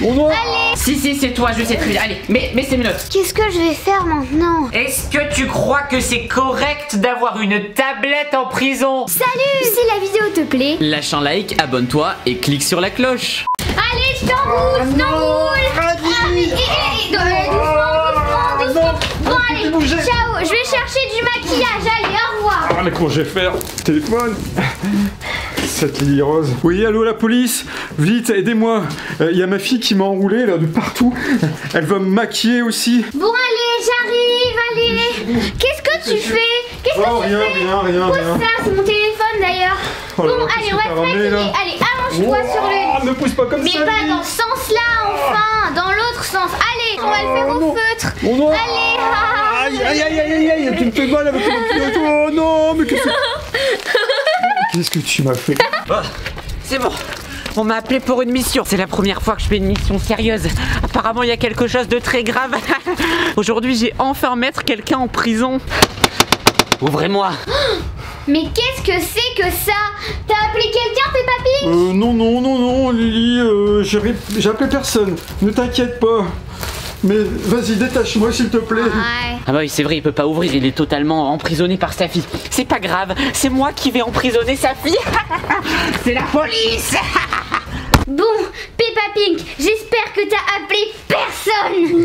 Oh non. Allez. Si c'est toi, je sais très bien. Allez, mais c'est mes notes. Qu'est-ce que je vais faire maintenant? Est-ce que tu crois que c'est correct d'avoir une tablette en prison? Salut. Si la vidéo te plaît, lâche un like, abonne-toi et clique sur la cloche. Allez, je t'enroule, je t'enroule. Bon allez, ciao, je vais chercher du maquillage, allez, au revoir. Ah mais comment je vais faire? Téléphone. Cette Lily-Rose. Oui, allô la police, vite, aidez-moi. Il y a ma fille qui m'a enroulée là de partout. Elle va me maquiller aussi. Bon allez, j'arrive, allez. Qu'est-ce que tu fais? Qu'est-ce que tu fais? Rien. Ça, c'est mon téléphone d'ailleurs. Oh, bon, allez, on va te maquiller. Allez, allonge-toi sur le... Ne pousse pas comme ça. Mais pas dans ce sens-là, enfin. Dans l'autre sens. Allez, on va le faire au feutre. Allez. Aïe, tu me fais mal avec le pied. Oh non, mais qu'est-ce que... Qu'est-ce que tu m'as fait? Ah, c'est bon, on m'a appelé pour une mission. C'est la première fois que je fais une mission sérieuse. Apparemment, il y a quelque chose de très grave. Aujourd'hui, j'ai enfin mettre quelqu'un en prison. Ouvrez-moi. Mais qu'est-ce que c'est que ça? T'as appelé quelqu'un, Peppa Pig? Non, Lily, j'ai appelé personne. Ne t'inquiète pas. Mais vas-y, détache-moi s'il te plaît. Ah bah oui, c'est vrai, il peut pas ouvrir, il est totalement emprisonné par sa fille. C'est pas grave, c'est moi qui vais emprisonner sa fille. C'est la police. Bon, Peppa Pig, j'espère que t'as appelé personne.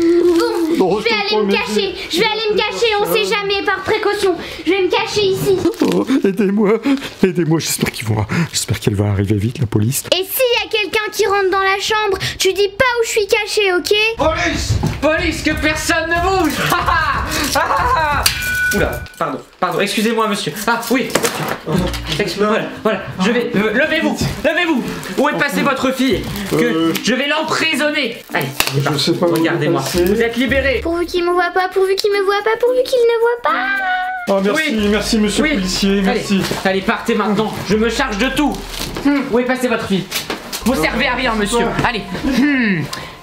Bon, je vais aller me cacher. Je vais aller me cacher, on sait jamais, par précaution. Je vais me cacher ici. Oh, aidez-moi, j'espère qu'elle va arriver vite, la police. Et s'il y a quelqu'un qui rentre dans la chambre, tu dis pas où je suis cachée, ok? Police, que personne ne bouge. Oula, pardon, excusez-moi monsieur. Ah oui, voilà, je vais, levez-vous. Où est passée votre fille? Je vais l'emprisonner. Allez, je sais pas, regardez-moi, vous êtes libérés. Pourvu qu'il me voit pas, pourvu qu'il me voit pas, pourvu qu'il ne voit pas. Oh merci, merci monsieur le policier, merci. Allez, partez maintenant, je me charge de tout. Où est passée votre fille? Vous servez à rien monsieur, allez.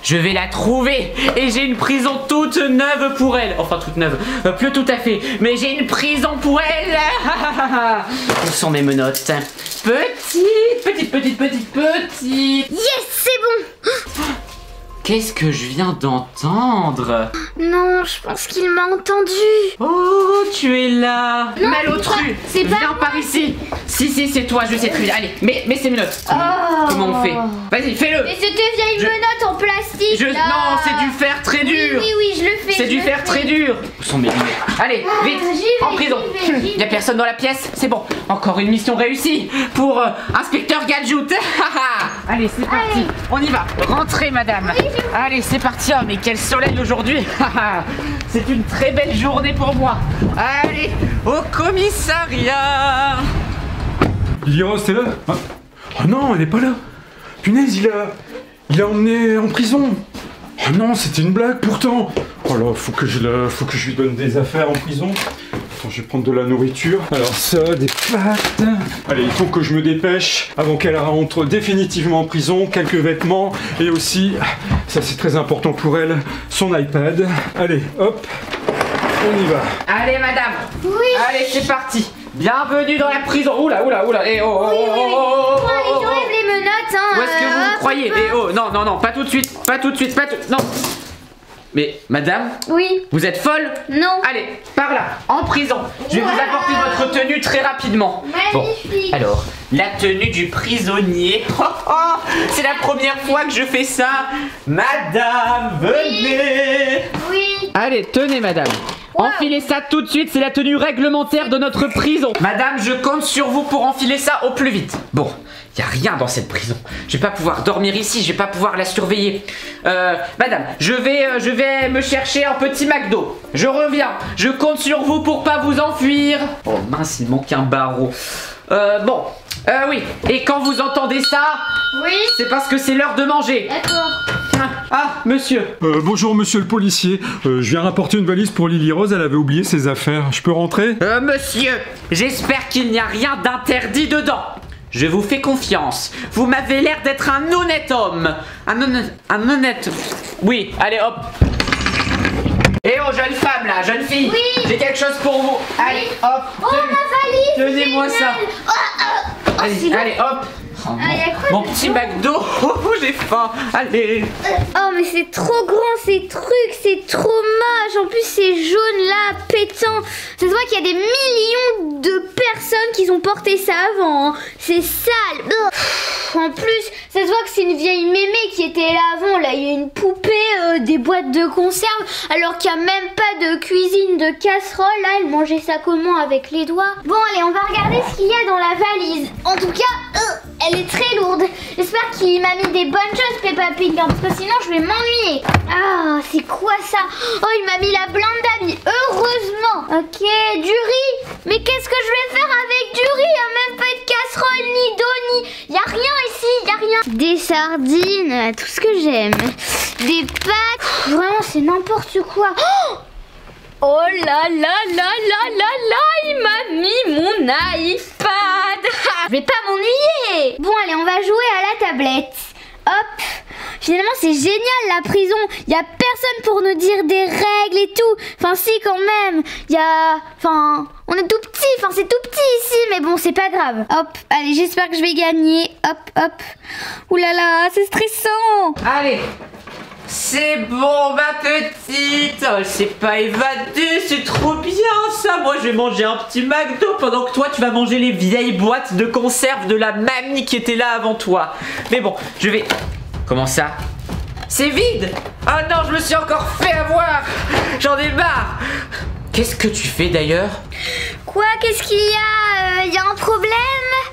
Je vais la trouver et j'ai une prison toute neuve pour elle. Enfin toute neuve, plus tout à fait, mais j'ai une prison pour elle. Où sont mes menottes? Petite. Yes, c'est bon. Qu'est-ce que je viens d'entendre? Non, je pense qu'il m'a entendu. Oh, tu es là. Non, malotru, viens par ici. Si, c'est toi, je sais très bien. Allez, mais c'est mes notes. Comment on fait? Vas-y, fais-le. Mais c'était vieille menotte en plastique là. Non, c'est du fer très dur. Oui, je le fais. C'est du fer très dur. Où sont mes lunettes? Allez, vite, en prison. Il n'y a personne dans la pièce, c'est bon. Encore une mission réussie pour Inspecteur Gadget. Allez, c'est parti, on y va. Rentrez, madame. Allez, c'est parti, mais quel soleil aujourd'hui. C'est une très belle journée pour moi. Allez, au commissariat. Lily-Rose, t'es là? Oh non, elle est pas là. Punaise, il a emmené en prison. Oh non, c'était une blague pourtant. Oh là, faut que je lui donne des affaires en prison. Attends, je vais prendre de la nourriture. Alors ça, des pâtes. Allez, il faut que je me dépêche avant qu'elle rentre définitivement en prison. Quelques vêtements et aussi, ça c'est très important pour elle, son iPad. Allez, hop, on y va. Allez madame. Oui. Allez, c'est parti. Bienvenue dans la prison. Oula. Eh oh. Oui. J'enlève les menottes. Où est-ce que vous croyez? Eh oh, non, pas tout de suite. Non. Mais madame, oui. Vous êtes folle? Non. Allez, par là, en prison. Je vais vous apporter votre tenue très rapidement. Magnifique. Bon, alors, la tenue du prisonnier. C'est la première fois que je fais ça. Madame, venez. Oui. Allez, tenez madame. Enfilez ça tout de suite, c'est la tenue réglementaire de notre prison. Madame, je compte sur vous pour enfiler ça au plus vite. Bon, il n'y a rien dans cette prison. Je vais pas pouvoir dormir ici, je vais pas pouvoir la surveiller. Madame, je vais me chercher un petit McDo. Je reviens, je compte sur vous pour pas vous enfuir. Oh mince, il manque un barreau. Oui, et quand vous entendez ça, c'est parce que c'est l'heure de manger. D'accord. Ah, monsieur. Bonjour, monsieur le policier. Je viens rapporter une valise pour Lily-Rose. Elle avait oublié ses affaires. Je peux rentrer? Monsieur, j'espère qu'il n'y a rien d'interdit dedans. Je vous fais confiance. Vous m'avez l'air d'être un honnête homme. Un honnête... Oui, allez, hop. Eh oh, jeune femme, là, jeune fille. Oui. J'ai quelque chose pour vous. Allez, hop. Oh, ma valise. Tenez-moi ça. Allez, hop. Oh, mon petit McDo, j'ai faim, allez. Oh mais c'est trop grand ces trucs, c'est trop moche. En plus c'est jaune là, pétant. Ça se voit qu'il y a des millions de personnes qui ont porté ça avant. C'est sale. En plus ça se voit que c'est une vieille mémé qui était là avant. Là il y a une poupée, des boîtes de conserve. Alors qu'il n'y a même pas de cuisine, de casserole. Là elle mangeait ça comment, avec les doigts? Bon allez, on va regarder ce qu'il y a dans la valise. En tout cas, elle est très lourde. J'espère qu'il m'a mis des bonnes choses, Peppa Pig, hein, parce que sinon je vais m'ennuyer. Ah, c'est quoi ça? Oh, il m'a mis la blinde d'amis. Heureusement. Ok, du riz. Mais qu'est-ce que je vais faire avec du riz? Même pas de casserole, ni d'eau, ni... Y a rien ici, y a rien. Des sardines, tout ce que j'aime. Des pâtes. Vraiment, c'est n'importe quoi. Oh là là là là là là, il m'a mis mon iPad. Je vais pas m'ennuyer. Bon allez, on va jouer à la tablette. Hop. Finalement c'est génial la prison. Il n'y a personne pour nous dire des règles et tout. Enfin si quand même. Il y a... Enfin... On est tout petit, enfin c'est tout petit ici, mais bon c'est pas grave. Hop, allez, j'espère que je vais gagner. Hop, hop. Ouh là là, c'est stressant. Allez, c'est bon ma petite. Elle s'est pas évadée, c'est trop bien ça. Moi je vais manger un petit McDo pendant que toi tu vas manger les vieilles boîtes de conserve de la mamie qui était là avant toi. Mais bon, je vais... Comment ça? C'est vide? Ah non, je me suis encore fait avoir. J'en ai marre. Qu'est-ce que tu fais d'ailleurs? Quoi? Qu'est-ce qu'il y a? Il y a un problème?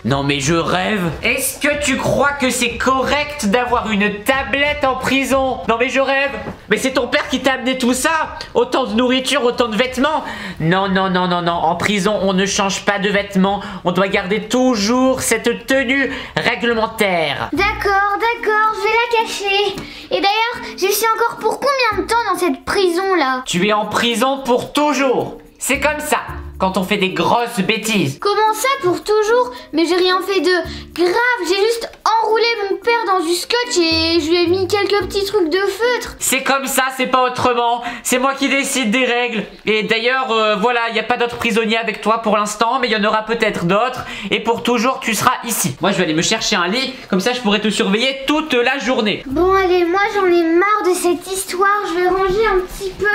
Non mais je rêve. Est-ce que tu crois que c'est correct d'avoir une tablette en prison? Non mais je rêve. Mais c'est ton père qui t'a amené tout ça. Autant de nourriture, autant de vêtements. Non, non, non, non, non. En prison, on ne change pas de vêtements. On doit garder toujours cette tenue réglementaire. D'accord, d'accord, je vais la cacher. Et d'ailleurs, je suis encore pour combien de temps dans cette prison-là? Tu es en prison pour toujours. C'est comme ça, quand on fait des grosses bêtises. Comment ça pour toujours? Mais j'ai rien fait de grave, j'ai juste enroulé mon père dans du scotch et je lui ai mis quelques petits trucs de feutre. C'est comme ça, c'est pas autrement. C'est moi qui décide des règles. Et d'ailleurs, voilà, il n'y a pas d'autres prisonniers avec toi pour l'instant, mais il y en aura peut-être d'autres. Et pour toujours, tu seras ici. Moi, je vais aller me chercher un lit, comme ça je pourrai te surveiller toute la journée. Bon, allez, moi j'en ai marre de cette histoire, je vais ranger un petit peu.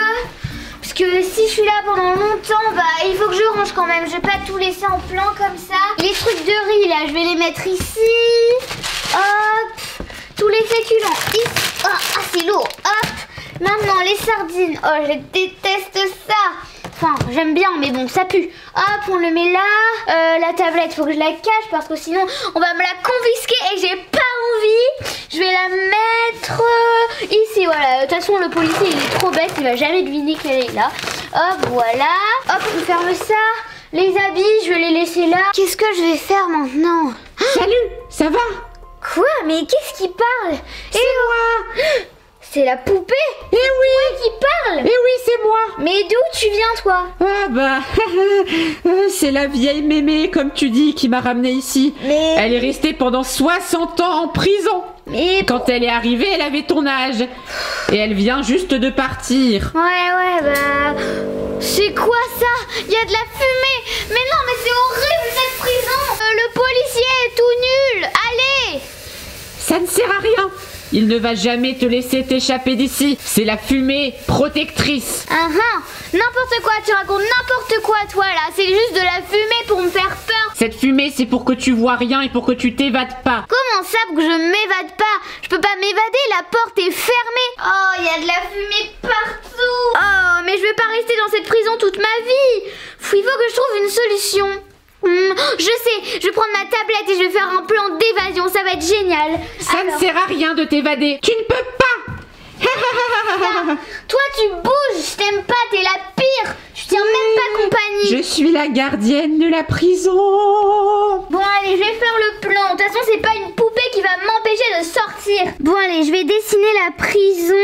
Parce que si je suis là pendant longtemps, bah il faut que je range quand même. Je vais pas tout laisser en plan comme ça. Les trucs de riz là, je vais les mettre ici. Hop. Tous les féculents ici. Oh, ah c'est lourd. Hop. Maintenant les sardines. Oh je déteste ça. Enfin j'aime bien mais bon ça pue. Hop, on le met là. La tablette faut que je la cache parce que sinon on va me la confisquer et j'ai pas envie. Je vais la mettre ici, voilà. De toute façon le policier il est trop bête, il va jamais deviner qu'elle est là. Hop, voilà. Hop, on ferme ça. Les habits, je vais les laisser là. Qu'est-ce que je vais faire maintenant? Salut, ça va? Quoi? Mais qu'est-ce qui parle? C'est moi. C'est la poupée? Eh oui, qui parle? Eh oui, c'est moi. Mais d'où tu viens toi? Ah bah, c'est la vieille mémé, comme tu dis, qui m'a ramenée ici. Mais... Elle est restée pendant 60 ans en prison. Mais quand elle est arrivée, elle avait ton âge. Et elle vient juste de partir. Ouais, ouais, bah... C'est quoi ça? Il y a de la fumée. Mais non, mais c'est horrible cette prison. Le policier est tout nul. Allez! Ça ne sert à rien. Il ne va jamais te laisser t'échapper d'ici. C'est la fumée protectrice. Ah ah, n'importe quoi, tu racontes n'importe quoi toi là. C'est juste de la fumée pour me faire peur. Cette fumée c'est pour que tu vois rien et pour que tu t'évades pas. Comment ça pour que je m'évade pas? Je peux pas m'évader, la porte est fermée. Oh, il y a de la fumée partout. Oh, mais je vais pas rester dans cette prison toute ma vie. Il faut que je trouve une solution. Je sais, je vais prendre ma tablette et je vais faire un plan d'évasion, ça va être génial. Ça ne sert à rien de t'évader, tu ne peux pas. Toi tu bouges, je t'aime pas, t'es la pire. Je tiens même pas compagnie. Je suis la gardienne de la prison. Bon allez, je vais faire le plan. De toute façon c'est pas une poupée qui va m'empêcher de sortir. Bon allez, je vais dessiner la prison.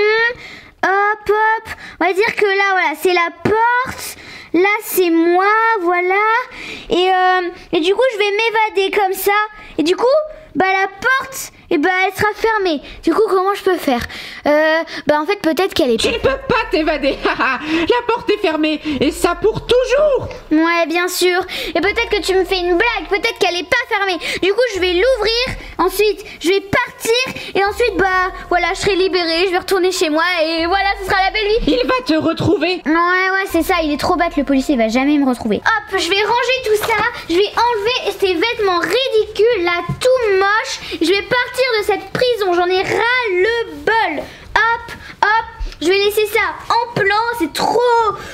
Hop hop. On va dire que là voilà, c'est la porte. Là c'est moi, voilà. Et du coup je vais m'évader comme ça. Et du coup, bah la porte, Et bah elle sera fermée. Du coup comment je peux faire? Bah en fait peut-être qu'elle est... Tu ne peux pas t'évader. La porte est fermée. Et ça pour toujours. Ouais bien sûr. Et peut-être que tu me fais une blague. Peut-être qu'elle est pas fermée. Du coup je vais l'ouvrir. Ensuite je vais partir. Et ensuite bah voilà, je serai libérée. Je vais retourner chez moi. Et voilà, ce sera la belle vie. Il va te retrouver. Ouais ouais c'est ça. Il est trop bête le policier. Il va jamais me retrouver. Hop, je vais ranger tout ça. Je vais enlever ces vêtements ridicules là, tout moche. Je vais partir de cette prison, j'en ai ras le bol. Hop, hop, je vais laisser ça en plan, c'est trop...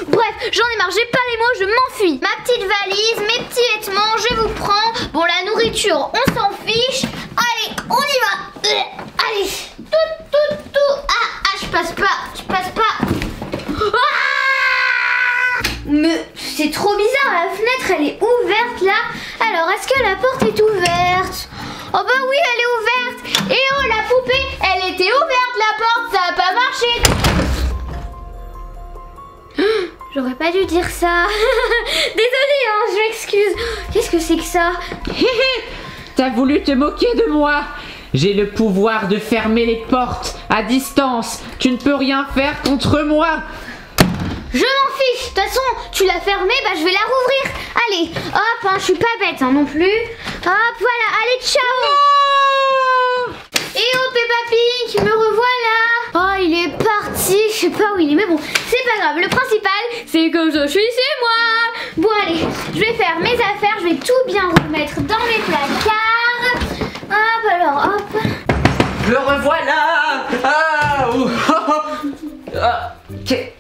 Bref, j'en ai marre, j'ai pas les mots, je m'enfuis. Ma petite valise, mes petits vêtements, je vous prends. Bon, la nourriture, on s'en fiche. Allez, on y va. Allez, tout. Ah, je passe pas. Ah, mais c'est trop bizarre, la fenêtre, elle est ouverte là. Alors, est-ce que la porte est ouverte ? Oh bah oui, elle est ouverte. Et oh la poupée, elle était ouverte la porte, ça a pas marché. J'aurais pas dû dire ça. Désolée, hein, je m'excuse. Qu'est-ce que c'est que ça? T'as voulu te moquer de moi? J'ai le pouvoir de fermer les portes à distance. Tu ne peux rien faire contre moi. Je m'en fiche. De toute façon, tu l'as fermée, bah je vais la rouvrir. Allez, hop, hein, je suis pas bête hein, non plus. Hop, voilà, allez, ciao. Et oh Peppa Pig, me revoilà. Oh, il est parti, je sais pas où il est, mais bon, c'est pas grave. Le principal, c'est que je suis chez moi. Bon, allez, je vais faire mes affaires, je vais tout bien remettre dans mes placards. Hop, alors, hop. Le revoilà. Ah, oh, oh. Ah, okay.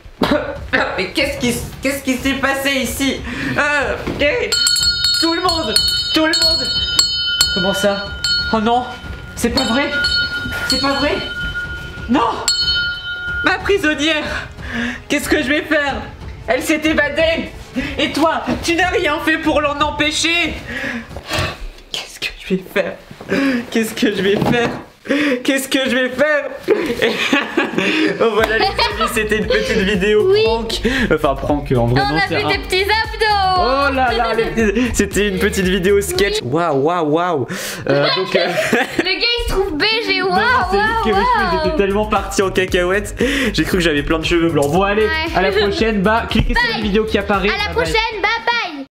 Mais qu'est-ce qui s'est passé ici? Hey, tout le monde. Comment ça? Oh non, c'est pas vrai. Non, ma prisonnière. Qu'est-ce que je vais faire? Elle s'est évadée. Et toi, tu n'as rien fait pour l'en empêcher. Qu'est-ce que je vais faire? Oh voilà les amis, c'était une petite vidéo prank. Enfin prank en vrai. On a fait des petits abdos. Oh là là, c'était une petite vidéo sketch. Waouh. Donc le gars il se trouve BG. Waouh. J'étais tellement parti en cacahuète. J'ai cru que j'avais plein de cheveux blancs. Bon allez, à la prochaine. Cliquez sur la vidéo qui apparaît. À la prochaine.